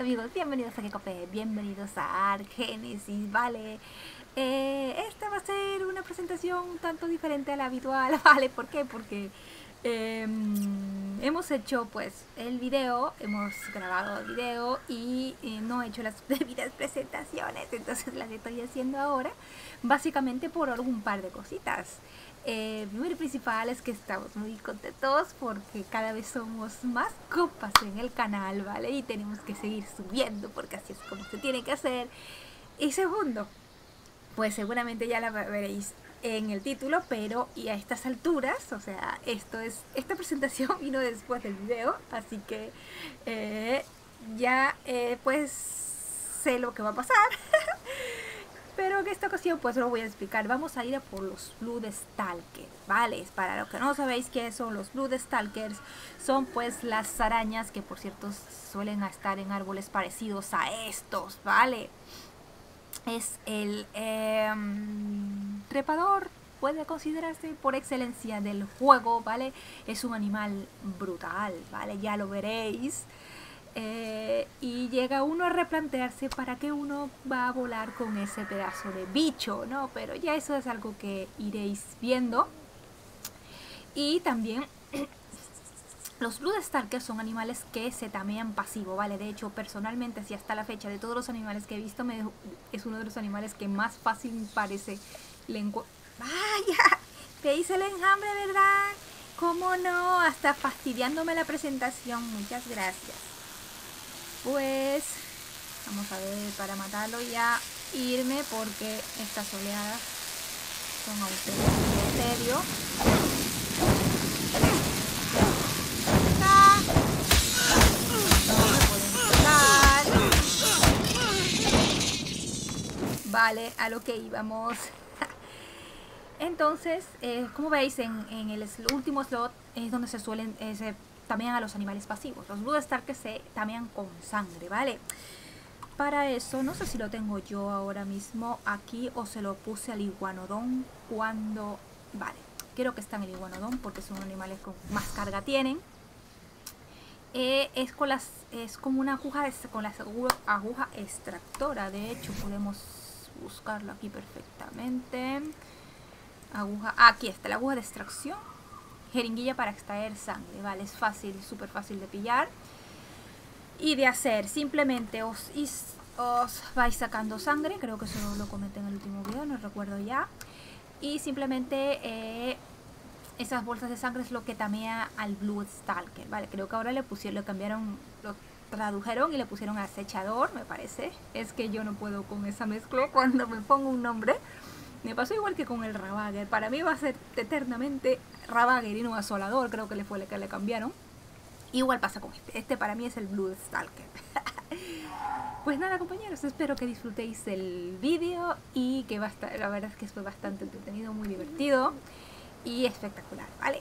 Hola amigos, bienvenidos a Kekopé, bienvenidos a Ark Genesis, vale. Esta va a ser una presentación un tanto diferente a la habitual, vale. ¿Por qué? Porque hemos hecho pues el video, hemos grabado el video y no he hecho las debidas presentaciones, entonces las estoy haciendo ahora, básicamente por algún par de cositas. Primero y principal es que estamos muy contentos porque cada vez somos más copas en el canal, ¿vale? Y tenemos que seguir subiendo porque así es como se tiene que hacer. Y segundo, pues seguramente ya la veréis en el título, pero y a estas alturas, o sea, esta presentación vino después del video, así que ya pues sé lo que va a pasar. Pero en esta ocasión pues lo voy a explicar. Vamos a ir a por los Bloodstalkers, ¿vale? Para los que no sabéis qué son los Bloodstalkers, son pues las arañas que por cierto suelen estar en árboles parecidos a estos, ¿vale? Es el trepador, puede considerarse por excelencia del juego, ¿vale? Es un animal brutal, ¿vale? Ya lo veréis. Y llega uno a replantearse para qué uno va a volar con ese pedazo de bicho, ¿no? Pero ya eso es algo que iréis viendo. Y también los Bloodstalkers son animales que se tamean pasivo, ¿vale? De hecho, personalmente, si hasta la fecha de todos los animales que he visto, es uno de los animales que más fácil me parece lengua. ¡Vaya! ¿Veis el enjambre, verdad? ¿Cómo no? Hasta fastidiándome la presentación. Muchas gracias. Pues vamos a ver para matarlo y ya irme porque estas oleadas son auténticas, en serio. Vale, a lo que íbamos. Entonces, como veis en el último slot es donde se suelen... también a los animales pasivos. Los Bloodstalkers se tamean con sangre, ¿vale? Para eso, no sé si lo tengo yo ahora mismo aquí o se lo puse al iguanodón cuando... Vale, creo que está en el iguanodón porque son animales con más carga tienen. Es como una aguja con la aguja extractora. De hecho, podemos buscarlo aquí perfectamente. Aguja... aquí está, la aguja de extracción. Jeringuilla para extraer sangre, vale, es fácil, súper fácil de pillar y de hacer. Simplemente os vais sacando sangre, creo que eso lo comenté en el último video, no recuerdo ya. Y simplemente esas bolsas de sangre es lo que tamea al Bloodstalker, vale. Creo que ahora le pusieron, lo cambiaron, lo tradujeron y le pusieron acechador, me parece. Es que yo no puedo con esa mezcla cuando me pongo un nombre. Me pasó igual que con el Ravager. Para mí va a ser eternamente Ravager y no Asolador. Creo que le fue el que le cambiaron. Igual pasa con este. Este para mí es el Bloodstalker. Pues nada, compañeros. Espero que disfrutéis el vídeo. Y que la verdad es que fue bastante entretenido, muy divertido y espectacular, ¿vale?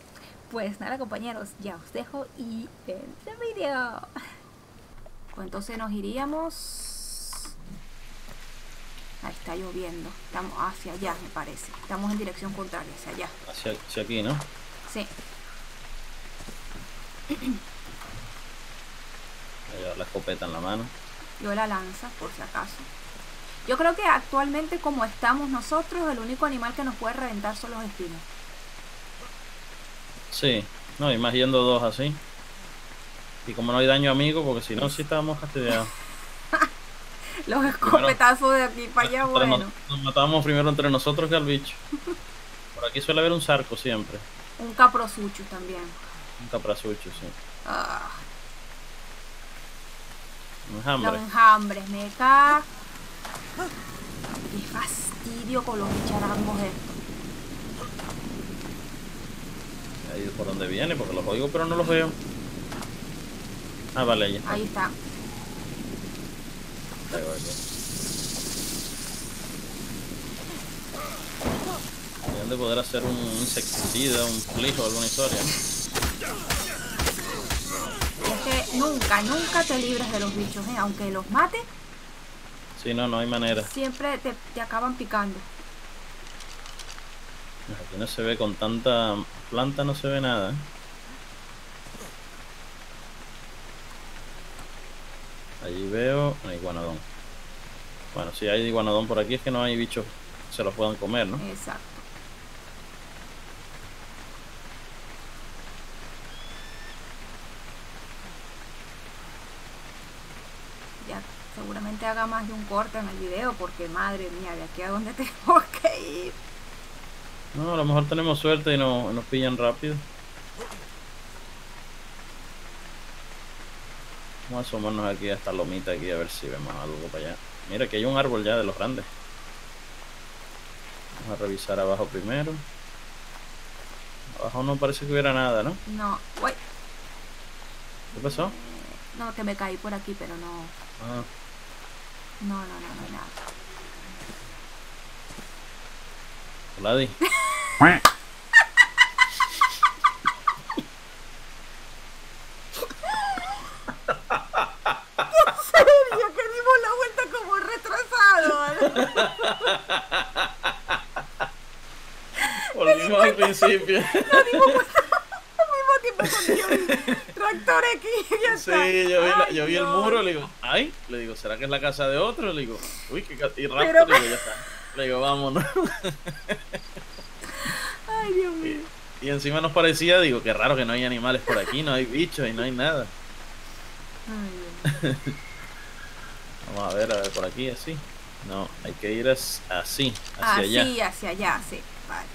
Pues nada, compañeros. Ya os dejo y ven el vídeo. Pues entonces nos iríamos... Ahí está lloviendo. Estamos hacia allá, me parece. Estamos en dirección contraria, hacia allá. Hacia aquí, ¿no? Sí. Voy a llevar la escopeta en la mano. Yo la lanza, por si acaso. Yo creo que actualmente, como estamos nosotros, el único animal que nos puede reventar son los espinos. Sí. No, y más yendo dos así. Y como no hay daño amigo, porque si no, sí estábamos fastidiados. Los escopetazos de aquí para allá, bueno. Nos matábamos primero entre nosotros que al bicho. Por aquí suele haber un sarco siempre. Un caprosucho también. Un caprosucho, sí. Ah. Un enjambre. Los enjambres, me cago. Qué fastidio con los bicharangos estos. Ahí es por donde viene, porque los oigo pero no los veo. Ah, vale, ahí está. Ahí está. Deberían de poder hacer un insecticida, un flijo, alguna historia. Es que nunca te libras de los bichos, aunque los mates. Sí, no hay manera. Siempre te acaban picando. Aquí no se ve, con tanta planta no se ve nada, ¿eh? Allí veo un iguanodón. Bueno, si hay iguanodón por aquí es que no hay bichos que se los puedan comer, ¿no? Exacto. Ya seguramente haga más de un corte en el video porque madre mía, de aquí a dónde tenemos que ir. No, a lo mejor tenemos suerte y nos pillan rápido. Vamos a asomarnos aquí a esta lomita aquí a ver si vemos algo para allá. Mira que hay un árbol ya de los grandes. Vamos a revisar abajo primero. Abajo no parece que hubiera nada, ¿no? No. Uy. ¿Qué pasó? No, que me caí por aquí, pero no. Ah. No hay nada. Hola, Di. Volvimos al principio. Lo dimos al mismo tiempo con el tractor aquí. Ya está. Sí, yo vi el muro, le digo, ay, le digo, ¿será que es la casa de otro? Le digo, uy, qué y rápido, le digo, ya está. Le digo, vámonos. Ay, Dios mío. Y encima nos parecía, digo, qué raro que no hay animales por aquí, no hay bichos y no hay nada. Ay, Dios. Vamos a ver por aquí, así. No, hay que ir así, hacia allá. Así, hacia allá, sí, vale.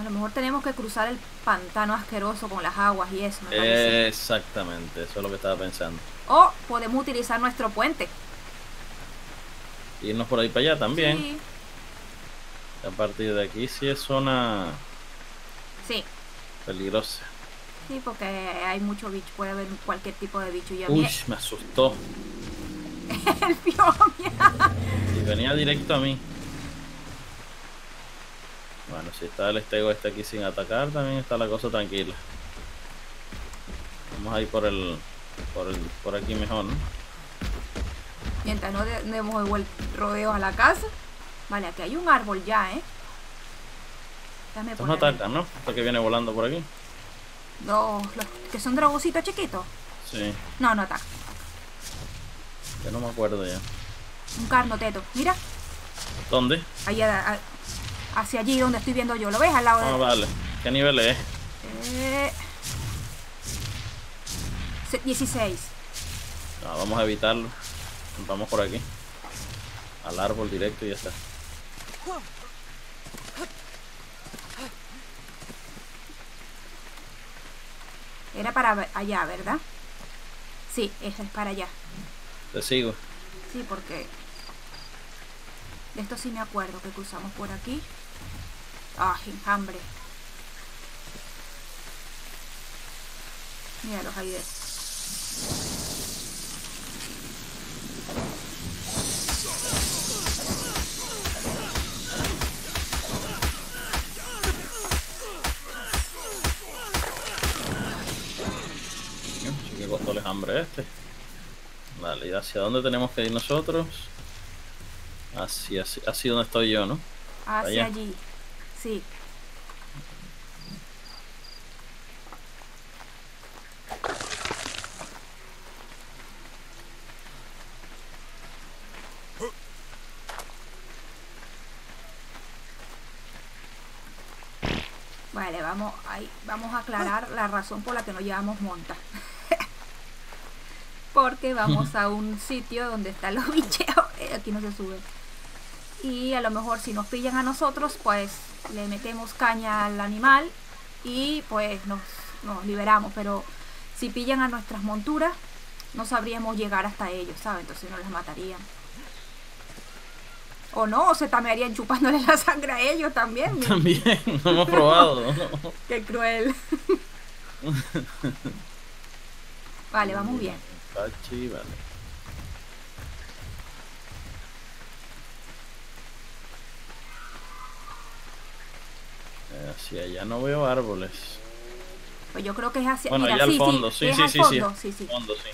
A lo mejor tenemos que cruzar el pantano asqueroso con las aguas y eso, me parece. Exactamente, eso es lo que estaba pensando. O podemos utilizar nuestro puente. Irnos por ahí para allá también. Sí. A partir de aquí sí es zona... Sí. Peligrosa. Sí, porque hay mucho bicho, puede haber cualquier tipo de bicho. Uy, me asustó. El piomia. Y venía directo a mí. Bueno, si está el estego este aquí sin atacar, también está la cosa tranquila. Vamos a ir por aquí mejor, ¿no? Mientras no demos igual rodeos a la casa. Vale, aquí hay un árbol ya, ¿eh? Estos no atacan, ¿no? Hasta que viene volando por aquí. No, los que son dragoncitos chiquitos. Sí. No atacan. Ya no me acuerdo ya. Un carnoteto, mira. ¿Dónde? Allá, hacia allí donde estoy viendo yo. ¿Lo ves al lado de...? Ah, vale. ¿Qué nivel es? 16. Ah, vamos a evitarlo. Vamos por aquí. Al árbol directo y ya está. Era para allá, ¿verdad? Sí, esa es para allá. Te sigo. Sí, porque... De esto sí me acuerdo que cruzamos por aquí. Ah, enjambre. Míralos ahí de... Sí que costó el enjambre este. Vale, ¿y hacia dónde tenemos que ir nosotros? Así donde estoy yo, ¿no? Hacia allí, sí. Vale, vamos, ahí, vamos a aclarar la razón por la que no llevamos monta. Porque vamos a un sitio donde están los bicheos. Aquí no se sube. Y a lo mejor si nos pillan a nosotros, pues le metemos caña al animal y pues nos liberamos. Pero si pillan a nuestras monturas, no sabríamos llegar hasta ellos, ¿sabes? Entonces nos las matarían. O no, o se tamearían chupándole la sangre a ellos también. También, no hemos probado. No. Qué cruel. Vale, vamos bien. Pachi, vale. Hacia allá no veo árboles. Pues yo creo que es hacia... Bueno, allá al fondo, sí, sí, sí. Fondo, sí.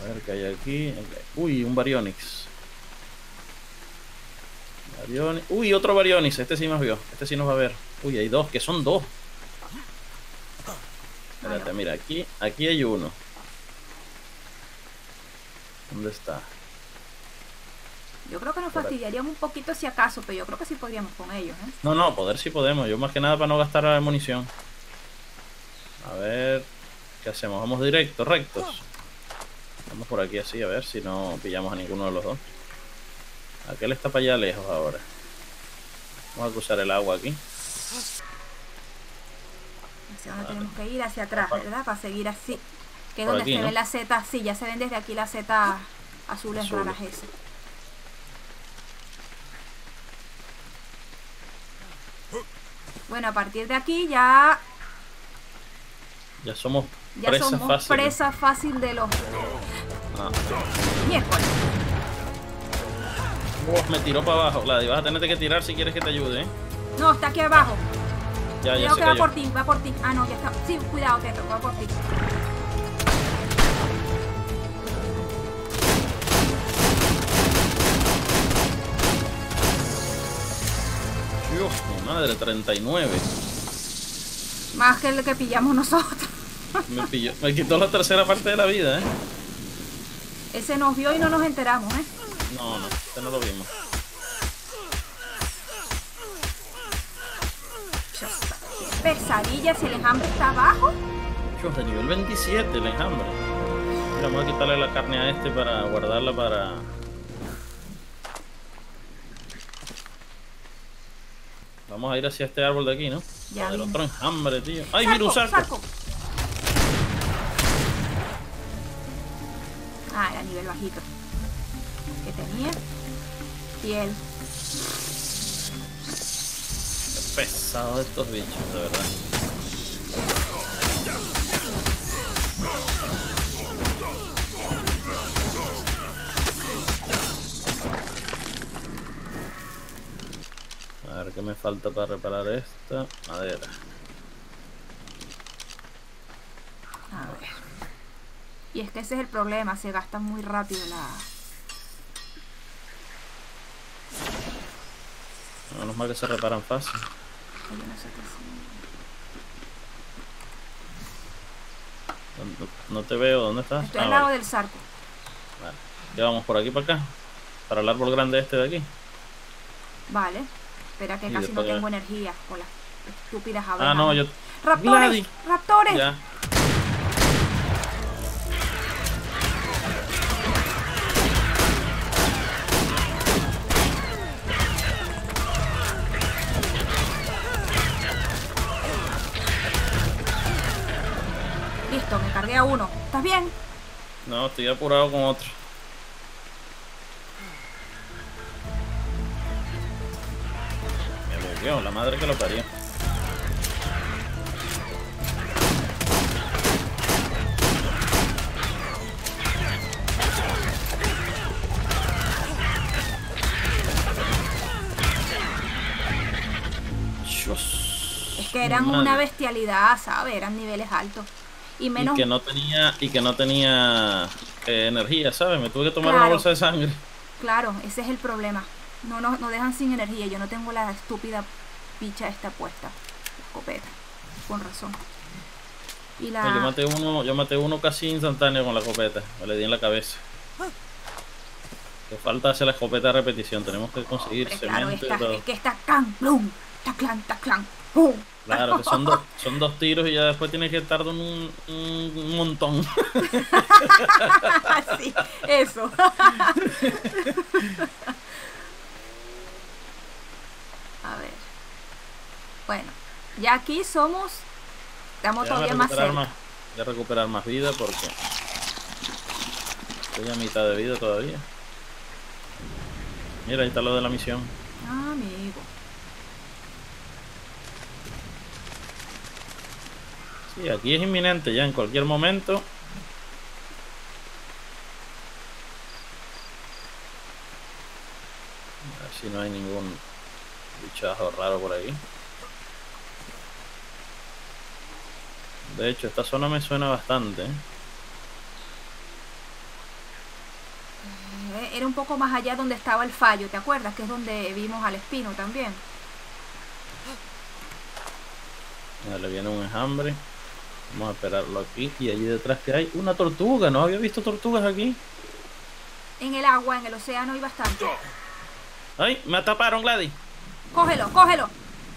A ver qué hay aquí. Uy, un Baryonyx. Baryonyx. Uy, otro Baryonyx. Este sí nos vio. Este sí nos va a ver. Uy, hay dos, que son dos. Espérate, mira, aquí hay uno. ¿Dónde está? Yo creo que nos fastidiaríamos un poquito si acaso, pero yo creo que sí podríamos con ellos, ¿eh? No, no, poder sí podemos. Yo más que nada para no gastar munición. A ver, ¿qué hacemos? Vamos directo, rectos. Vamos por aquí así, a ver si no pillamos a ninguno de los dos. Aquel está para allá lejos ahora. Vamos a cruzar el agua aquí. Hacia dónde tenemos que ir, hacia atrás, ¿verdad? Para seguir así. Que es por donde aquí, se ve la seta así, ya se ven desde aquí las setas azules raras esas. Bueno, a partir de aquí ya... Ya somos presa fácil de los... Miércoles. Me tiró para abajo, Gladys. Vas a tener que tirar si quieres que te ayude, ¿eh? No, está aquí abajo. Ya, ya se cayó. Va por ti, va por ti. Ah, no, ya está. Sí, cuidado, Teto, va por ti. Dios, mi madre, 39. Más que el que pillamos nosotros. Me quitó la tercera parte de la vida, ¿eh? Ese nos vio y no nos enteramos, ¿eh? No, no, este no lo vimos. Pesadillas, el enjambre está abajo. Dios, de nivel 27 el enjambre. Mira, vamos a quitarle la carne a este para guardarla para... Vamos a ir hacia este árbol de aquí, ¿no? Ya. El otro enjambre, tío. ¡Ay, mira un sarco! Ah, era nivel bajito. Que tenía piel. Qué pesado de estos bichos, de verdad. A ver qué me falta para reparar esta madera. A ver. Y es que ese es el problema, se gasta muy rápido la... No, menos mal que se reparan fácil. No te veo, ¿dónde estás? Estoy al lado del sarco. Vale. Ya vamos por aquí para acá. Para el árbol grande este de aquí. Vale. Espera que casi no tengo energía con las estúpidas abejas. Ah, no, yo... ¡Raptores! ¡Raptores! Ya. Listo, me cargué a uno. ¿Estás bien? No, estoy apurado con otro. Dios, la madre que lo parió. Dios. Es que eran una bestialidad, ¿sabes? Eran niveles altos. Y menos... Y que no tenía energía, ¿sabes? Me tuve que tomar una bolsa de sangre. Claro, ese es el problema. No, no, nos dejan sin energía. Yo no tengo la estúpida picha esta puesta. La escopeta. Con razón. Y la... Yo maté uno casi instantáneo con la escopeta. Me le di en la cabeza. Que falta hacer la escopeta de repetición. Tenemos que conseguir cemento. Claro, es que está can, plum, taclan, taclan, pum. Claro, que son dos tiros y ya después tienes que tardar un montón. Sí, eso. A ver. Bueno, ya aquí somos. Estamos todavía más cerca. Voy a recuperar más vida porque estoy a mitad de vida todavía. Mira, ahí está lo de la misión. Ah, amigo. Sí, aquí es inminente ya en cualquier momento. A ver si no hay ningún bichazo raro por ahí. De hecho, esta zona me suena bastante. era un poco más allá donde estaba el fallo, ¿te acuerdas? Que es donde vimos al espino también. Le viene un enjambre. Vamos a esperarlo aquí. Y allí detrás que hay una tortuga. No había visto tortugas aquí. En el agua, en el océano hay bastante. ¡Ay! Me taparon, Gladys. Cógelo, cógelo.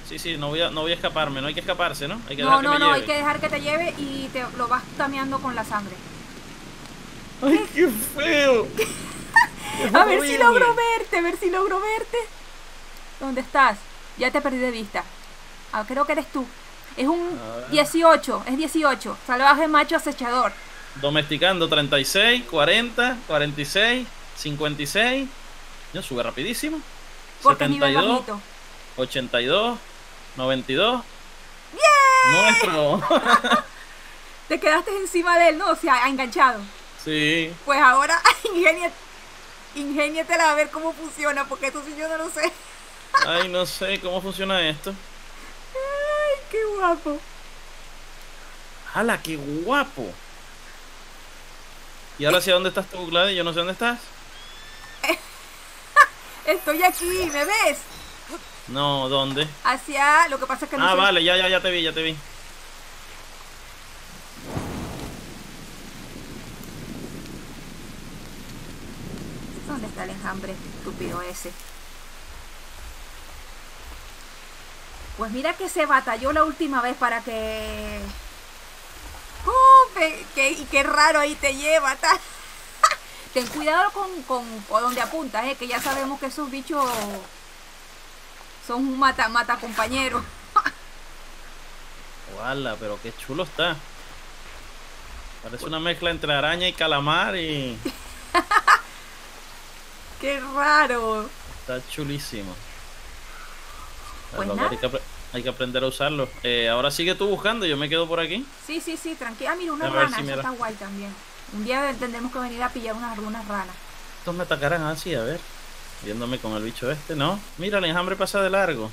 Sí, sí, no voy a escaparme. No hay que escaparse, ¿no? Hay que dejar que me lleve. Hay que dejar que te lleve y te lo vas tameando con la sangre. ¡Ay, qué feo! A ver si logro verte, a ver si logro verte. ¿Dónde estás? Ya te perdí de vista. Ah, creo que eres tú. Es un 18, es 18. Salvaje macho acechador. Domesticando 36, 40, 46, 56. Yo sube rapidísimo. Porque 72, 82, 92. ¡Bien! Nuestro. Te quedaste encima de él, ¿no? O sea, enganchado. Sí. Pues ahora ingéniatela a ver cómo funciona, porque eso sí yo no lo sé. Ay, no sé cómo funciona esto. ¡Qué guapo! ¡Hala, qué guapo! ¿Y ahora hacia dónde estás tú, Gladys? Yo no sé dónde estás. Estoy aquí, ¿me ves? No, ¿dónde? Hacia... lo que pasa es que no sé... vale, ya te vi, ya te vi. ¿Dónde está el enjambre estúpido ese? Pues mira que se batalló la última vez para que... y qué raro ahí te lleva, tal. Ten cuidado con donde apuntas, que ya sabemos que esos bichos son un mata compañero. Oala, pero qué chulo está. Parece una mezcla entre araña y calamar y... ¡Qué raro! Está chulísimo. Pues nada. Hay que aprender a usarlo. Ahora sigue tú buscando, yo me quedo por aquí. Sí, sí, sí, tranquila. Ah, mira, una rana, eso está guay también. Un día tendremos que venir a pillar unas ranas. Estos me atacarán así, a ver. Viéndome con el bicho este, ¿no? Mira, el enjambre pasa de largo.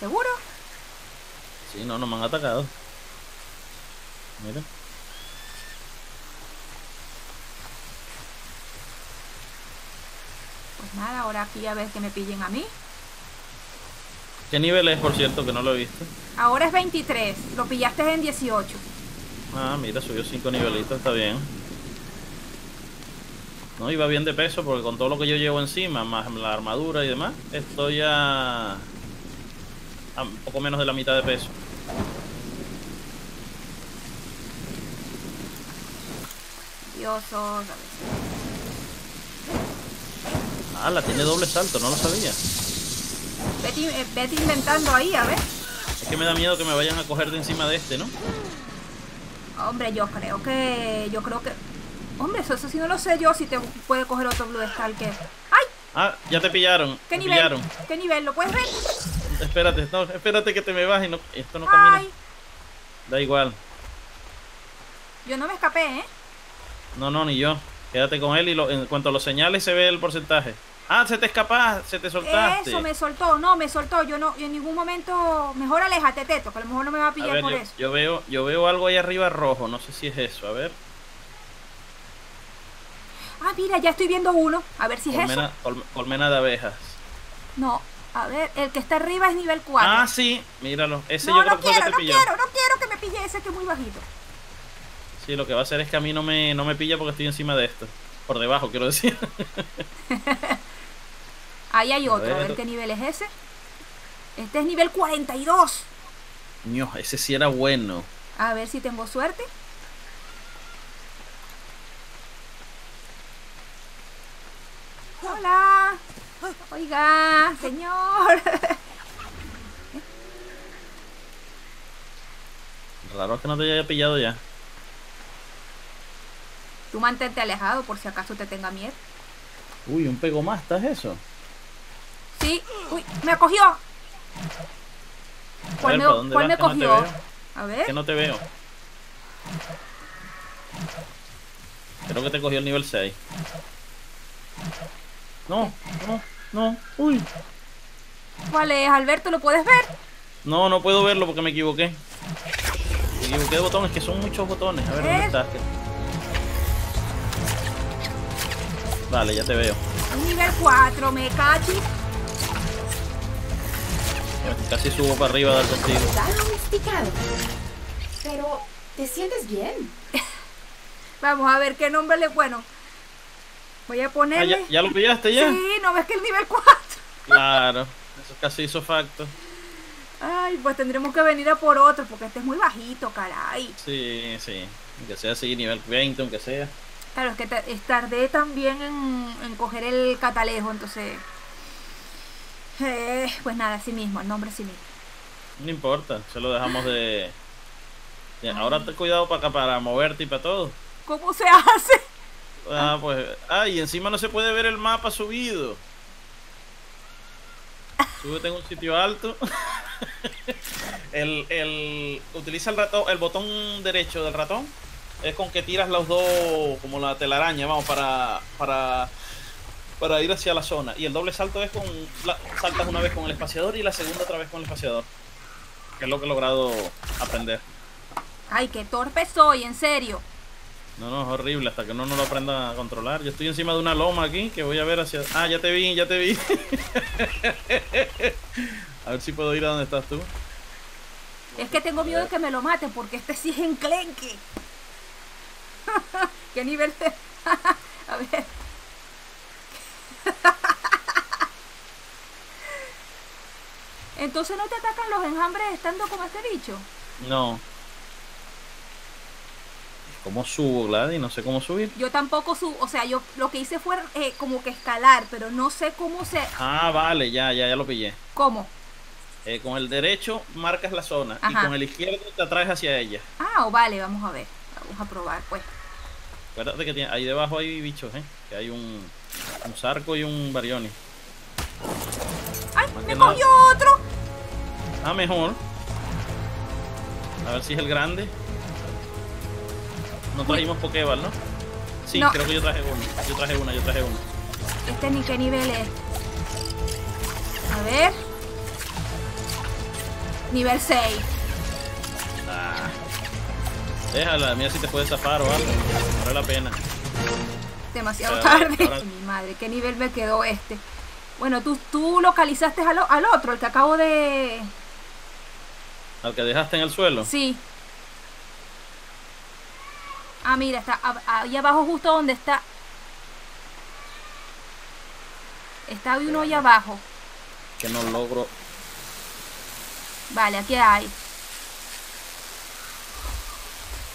¿Seguro? Sí, no me han atacado. Mira. Pues nada, ahora aquí a ver que me pillen a mí. ¿Qué nivel es, por cierto, que no lo he visto? Ahora es 23, lo pillaste en 18. Ah, mira, subió 5 nivelitos, está bien. No, iba bien de peso porque con todo lo que yo llevo encima, más la armadura y demás, estoy a un poco menos de la mitad de peso. Diosos, a ver. Ah, la tiene doble salto, no lo sabía. Vete inventando ahí, a ver. Es que me da miedo que me vayan a coger de encima de este, ¿no? Hombre, yo creo que... Hombre, eso sí no lo sé yo, si te puede coger otro Bloodstalker. ¡Ay! Ah, ya te pillaron. ¿Qué nivel? Pillaron. ¿Qué nivel? ¿Lo puedes ver? Espérate, no, espérate que te me bajes. No, esto no camina. Ay. Da igual. Yo no me escapé, ¿eh? No, ni yo. Quédate con él y en cuanto a los señales se ve el porcentaje. Ah, se te escapaste, se te soltaste. Eso, me soltó, yo no, en ningún momento. Mejor aléjate, Teto, que a lo mejor no me va a pillar por eso. Yo veo algo ahí arriba rojo, no sé si es eso, a ver. Ah, mira, ya estoy viendo uno, a ver si es eso. Colmena de abejas. No, a ver, el que está arriba es nivel 4. Ah, sí, míralo, ese yo creo que fue el que te pilló. No quiero que me pille ese que es muy bajito. Sí, lo que va a hacer es que a mí no me pilla porque estoy encima de esto. Por debajo, quiero decir. Ahí hay otro, a ver qué nivel es ese. Este es nivel 42. No, ese sí era bueno. A ver si tengo suerte. Hola. Oiga, señor. Raro que no te haya pillado ya. Tú mantente alejado por si acaso te tenga miedo. Uy, un pegomasta es eso. Sí, uy, me cogió. ¿Cuál me cogió? A ver. Que no te veo. Creo que te cogió el nivel 6. No. Uy. ¿Cuál es, Alberto? ¿Lo puedes ver? No puedo verlo porque me equivoqué. Me equivoqué de botones, que son muchos botones. A ver, ¿dónde estás? Dale, ya te veo. Un nivel 4, me cachi. Casi subo para arriba a dar contigo. Pero, ¿te sientes bien? Vamos a ver qué nombre le... Bueno, voy a ponerle... Ah, ¿ya lo pillaste ya? Sí, ¿no ves que el nivel 4? Claro, eso casi hizo facto. Ay, pues tendremos que venir a por otro, porque este es muy bajito, caray. Sí, sí, aunque sea así, nivel 20, aunque sea. Claro, es que tardé también en coger el catalejo, entonces... pues nada, así mismo, el nombre sí mismo. No importa, se lo dejamos de... Ahora ten cuidado para acá, para moverte y para todo. ¿Cómo se hace? Ah, pues... Ay, encima no se puede ver el mapa subido. Súbete en un sitio alto. Utiliza el ratón, el botón derecho del ratón. Es con que tiras los dos, como la telaraña, vamos, para ir hacia la zona. Y el doble salto es con... saltas una vez con el espaciador y la segunda otra vez con el espaciador. Que es lo que he logrado aprender. Ay, qué torpe soy, en serio. No, no, es horrible, hasta que uno no lo aprenda a controlar. Yo estoy encima de una loma aquí, que voy a ver hacia... Ah, ya te vi, ya te vi. A ver si puedo ir a donde estás tú. Es que tengo miedo de que me lo maten, porque este sí es enclenque. ¿Qué nivel te... A ver... Entonces no te atacan los enjambres estando como este bicho. No. ¿Cómo subo, Gladys? No sé cómo subir. Yo tampoco subo, o sea, yo lo que hice fue como que escalar, pero no sé cómo se... Ah, vale, ya lo pillé. ¿Cómo? Con el derecho marcas la zona. Ajá. Y con el izquierdo te atraes hacia ella. Ah, vale, vamos a ver. Vamos a probar, pues. Acuérdate que ahí debajo hay bichos, que hay un Sarco y un Baryonyx. ¡Ay! ¡Me cogió otro! Ah, mejor. A ver si es el grande. No trajimos Pokéball, ¿no? Sí, no. Creo que yo traje uno. Yo traje uno. Este ni qué nivel es. A ver. Nivel 6. Ah. Déjala, mira si te puedes zafar o algo. Vale la pena. Demasiado tarde. Ahora... Mi madre, qué nivel me quedó este. Bueno, tú localizaste al otro, el que acabo de... ¿Al que dejaste en el suelo? Sí. Ah, mira, está ahí abajo justo donde está. Está uno ahí abajo. Que no logro. Vale, aquí hay.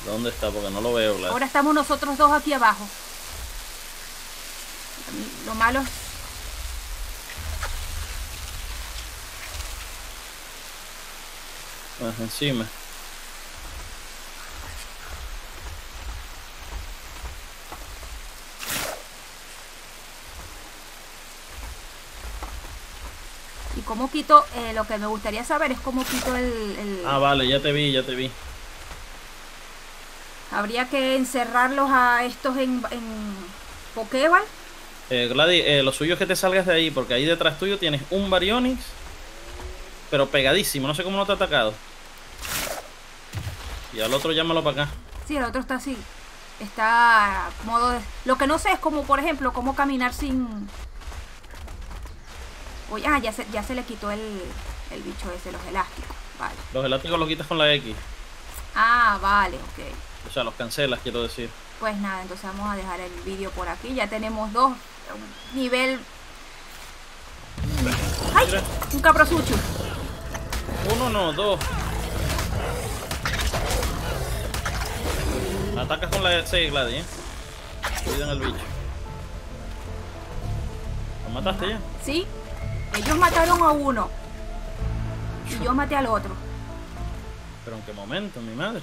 ¿Dónde está? Porque no lo veo, Blas. Ahora estamos nosotros dos aquí abajo. Lo malo es... Pues encima. Y cómo quito, lo que me gustaría saber es cómo quito el... Ah, vale, ya te vi. Habría que encerrarlos a estos en Pokéball. Gladys, lo suyo es que te salgas de ahí, porque ahí detrás tuyo tienes un Baryonyx, pero pegadísimo, no sé cómo no te ha atacado. Y al otro llámalo para acá. Sí, el otro está así. Está modo de... Lo que no sé es como, por ejemplo, cómo caminar sin... Uy, ah, ya se le quitó el bicho ese, los elásticos. Vale. Los elásticos los quitas con la X. Ah, vale, ok. O sea, los cancelas, quiero decir. Pues nada, entonces vamos a dejar el vídeo por aquí. Ya tenemos dos. Un nivel... ¡Ay! Un caprosucho. Uno no, dos. Atacas con la C, Gladys, Cuidan al bicho. ¿Lo mataste ya? Sí. Ellos mataron a uno y yo maté al otro. Pero en qué momento, mi madre.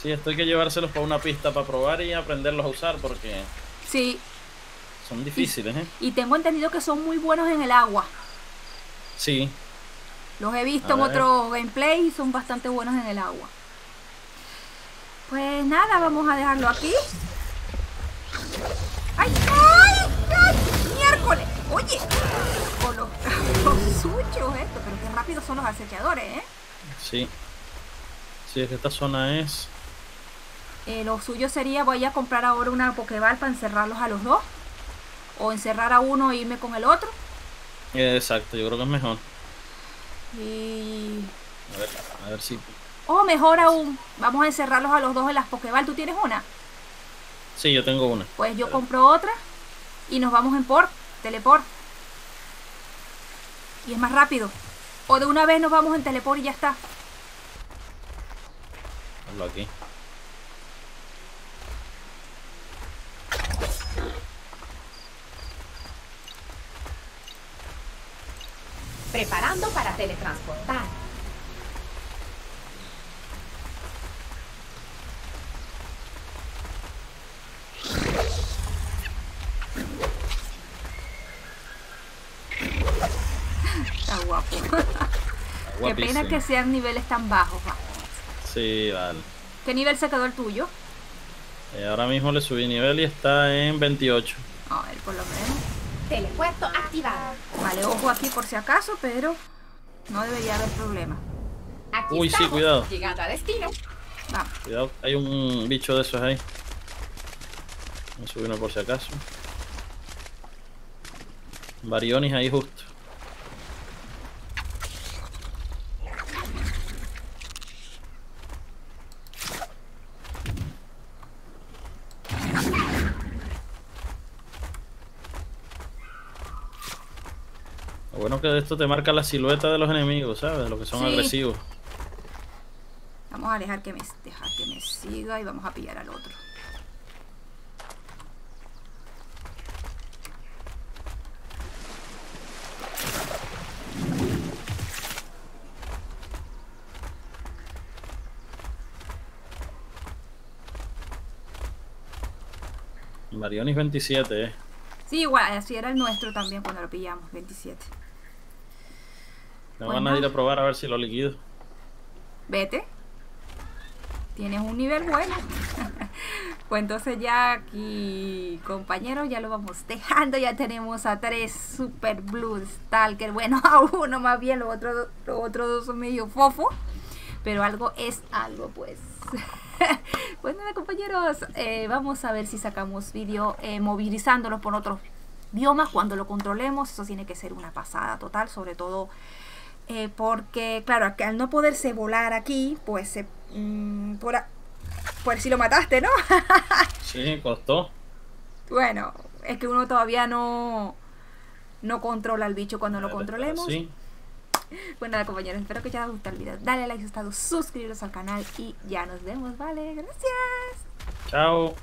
Sí, esto hay que llevárselos para una pista para probar y aprenderlos a usar porque... Sí. Son difíciles, y tengo entendido que son muy buenos en el agua. Sí. Los he visto en otros gameplays y son bastante buenos en el agua. Pues nada, vamos a dejarlo aquí. ¡Ay! ¡Ay! ¡Miércoles! Oye, con los suchos esto, pero qué rápido son los acechadores, Sí, es que esta zona es... Lo suyo sería, voy a comprar ahora una Pokéball para encerrarlos a los dos, o encerrar a uno e irme con el otro. Exacto, yo creo que es mejor. Y... a ver si... O mejor aún, vamos a encerrarlos a los dos en las Pokéball. ¿Tú tienes una? Sí, yo tengo una. Pues yo compro otra y nos vamos en teleport. Y es más rápido. O de una vez nos vamos en teleport y ya está. Hazlo aquí. Preparando para teletransportar. Está guapo. Qué pena que sean niveles tan bajos. Va. Sí, vale. ¿Qué nivel se quedó el tuyo? Ahora mismo le subí nivel y está en 28. A ver, por lo menos. Telepuerto activado. Vale, ojo aquí por si acaso, pero no debería haber problema. Aquí uy, estamos. Sí, cuidado. Llegando a destino. Vamos. Cuidado, hay un bicho de esos ahí. Vamos a subirnos por si acaso. Baryonyx ahí justo. Bueno, que esto te marca la silueta de los enemigos, ¿sabes? Los que son agresivos. Vamos a dejar que me siga y vamos a pillar al otro. Baryonyx 27, ¿eh? Sí, igual, así era el nuestro también cuando lo pillamos, 27. Me van a ir a probar a ver si lo liquido. Vete. Tienes un nivel bueno. Pues entonces ya aquí, compañeros, ya lo vamos dejando. Ya tenemos a 3 Super Bloodstalkers. Bueno, a uno más bien, los otros dos son medio fofo. Pero algo es algo, pues. Bueno, compañeros, vamos a ver si sacamos vídeo movilizándolos por otros biomas cuando lo controlemos. Eso tiene que ser una pasada total, sobre todo... porque, claro, al no poderse volar aquí, pues por si lo mataste, ¿no? Sí, costó. Bueno, es que uno todavía no controla al bicho cuando lo controlemos. Sí. Bueno, nada, compañeros, espero que te haya gustado el video. Dale like si os ha gustado, suscribiros al canal y ya nos vemos, ¿vale? Gracias. Chao.